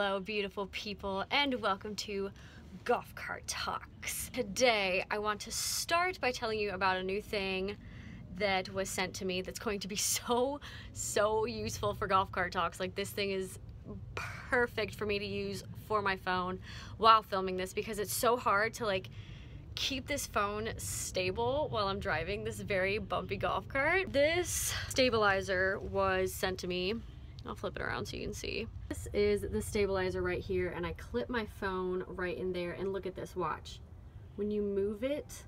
Hello beautiful people, and welcome to Golf Cart Talks. Today I want to start by telling you about a new thing that was sent to me that's going to be so useful for Golf Cart Talks. Like, this thing is perfect for me to use for my phone while filming this because it's so hard to like keep this phone stable while I'm driving this very bumpy golf cart. This stabilizer was sent to me. I'll flip it around so you can see. This is the stabilizer right here, and I clip my phone right in there, and look at this, watch. When you move it,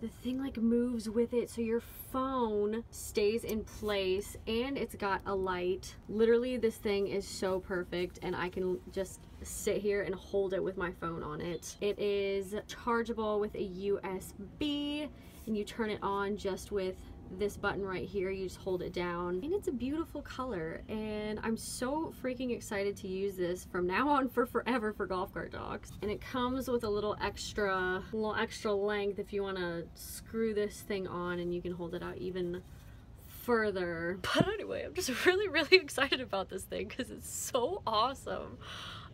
the thing like moves with it, so your phone stays in place, and it's got a light. Literally, this thing is so perfect, and I can just sit here and hold it with my phone on it. It is chargeable with a USB, and you turn it on just with this button right here. You just hold it down, and it's a beautiful color, and I'm so freaking excited to use this from now on for forever for Golf Cart Talks. And it comes with a little extra length if you want to screw this thing on, and you can hold it out even further. But anyway, I'm just really excited about this thing because it's so awesome,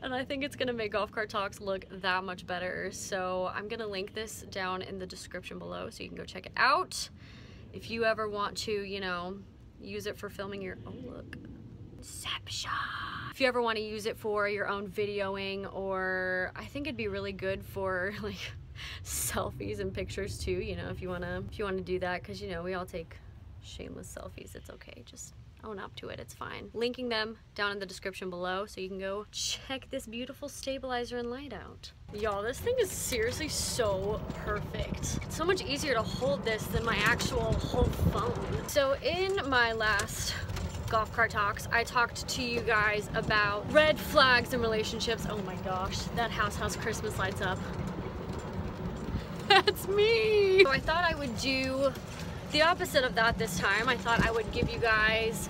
and I think it's gonna make Golf Cart Talks look that much better. So I'm gonna link this down in the description below so you can go check it out if you ever want to, you know, use it for filming your own if you ever want to use it for your own videoing, or I think it'd be really good for like selfies and pictures too, you know, if you want to do that, because you know we all take shameless selfies. It's okay, just own up to it, it's fine. Linking them down in the description below so you can go check this beautiful stabilizer and light out. Y'all, this thing is seriously so perfect. It's so much easier to hold this than my actual whole phone. So in my last Golf Cart Talks, I talked to you guys about red flags in relationships. Oh my gosh, that house Christmas lights up. That's me. So I thought I would do the opposite of that this time. I thought I would give you guys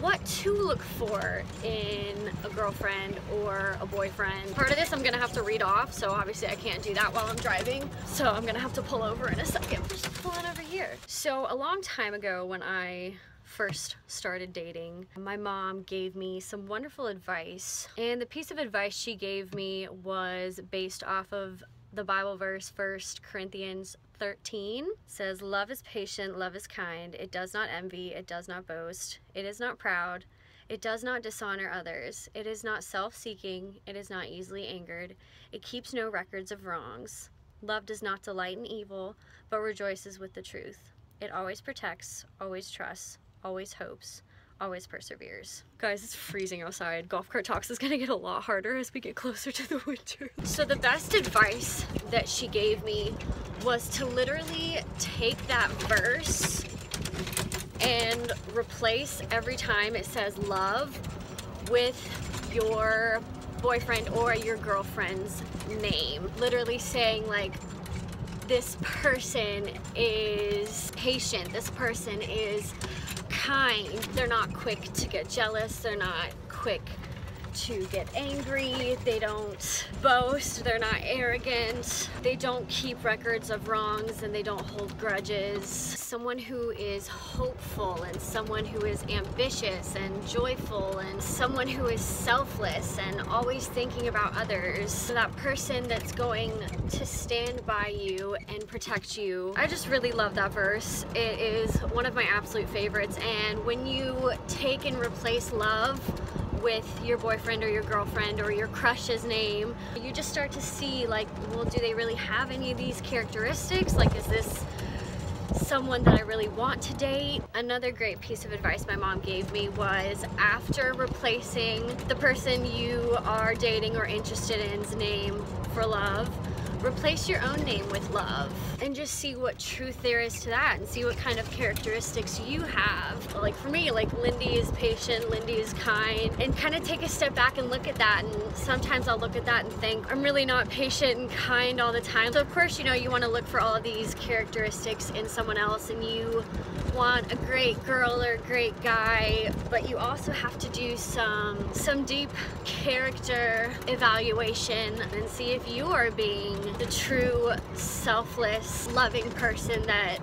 what to look for in a girlfriend or a boyfriend. Part of this I'm gonna have to read off, so obviously I can't do that while I'm driving, so I'm gonna have to pull over in a second. I'm just pulling over here. So a long time ago when I first started dating, my mom gave me some wonderful advice, and the piece of advice she gave me was based off of the Bible verse, 1 Corinthians 13 says, "Love is patient, love is kind. It does not envy, it does not boast. It is not proud, it does not dishonor others. It is not self-seeking, it is not easily angered. It keeps no records of wrongs. Love does not delight in evil, but rejoices with the truth. It always protects, always trusts, always hopes, always perseveres." Guys, it's freezing outside. Golf Cart Talks is gonna get a lot harder as we get closer to the winter. So the best advice that she gave me was to literally take that verse and replace every time it says love with your boyfriend or your girlfriend's name. Literally saying like, this person is patient, this person is kind, they're not quick to get jealous, they're not quick to get angry, they don't boast, they're not arrogant, they don't keep records of wrongs, and they don't hold grudges. Someone who is hopeful, and someone who is ambitious and joyful, and someone who is selfless and always thinking about others. So that person that's going to stand by you and protect you. I just really love that verse. It is one of my absolute favorites, and when you take and replace love with your boyfriend or your girlfriend or your crush's name, you just start to see like, well, do they really have any of these characteristics? Like, is this someone that I really want to date? Another great piece of advice my mom gave me was, after replacing the person you are dating or interested in's name for love, replace your own name with love, and just see what truth there is to that, and see what kind of characteristics you have. Like for me, like Lindy is patient, Lindy is kind, and kind of take a step back and look at that. And sometimes I'll look at that and think, I'm really not patient and kind all the time. So of course, you know, you want to look for all of these characteristics in someone else, and you want a great girl or a great guy, but you also have to do some deep character evaluation and see if you are being the true selfless loving person that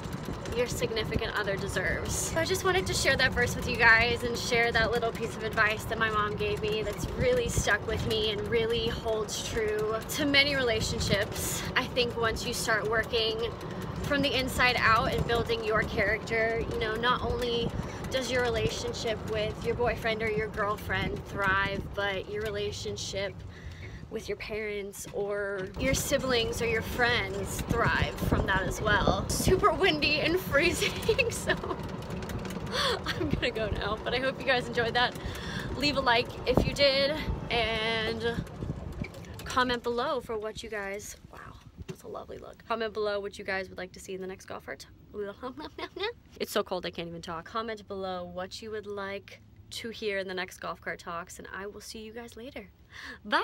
your significant other deserves. So I just wanted to share that verse with you guys and share that little piece of advice that my mom gave me that's really stuck with me and really holds true to many relationships. I think once you start working from the inside out and building your character, you know, not only does your relationship with your boyfriend or your girlfriend thrive, but your relationship with your parents or your siblings or your friends thrive from that as well. Super windy and freezing, so I'm gonna go now, but I hope you guys enjoyed that. Leave a like if you did, and comment below for what you guys, wow, that's a lovely look. Comment below what you guys would like to see in the next golf cart. It's so cold I can't even talk. Comment below what you would like to hear in the next Golf Cart Talks, and I will see you guys later. Bye!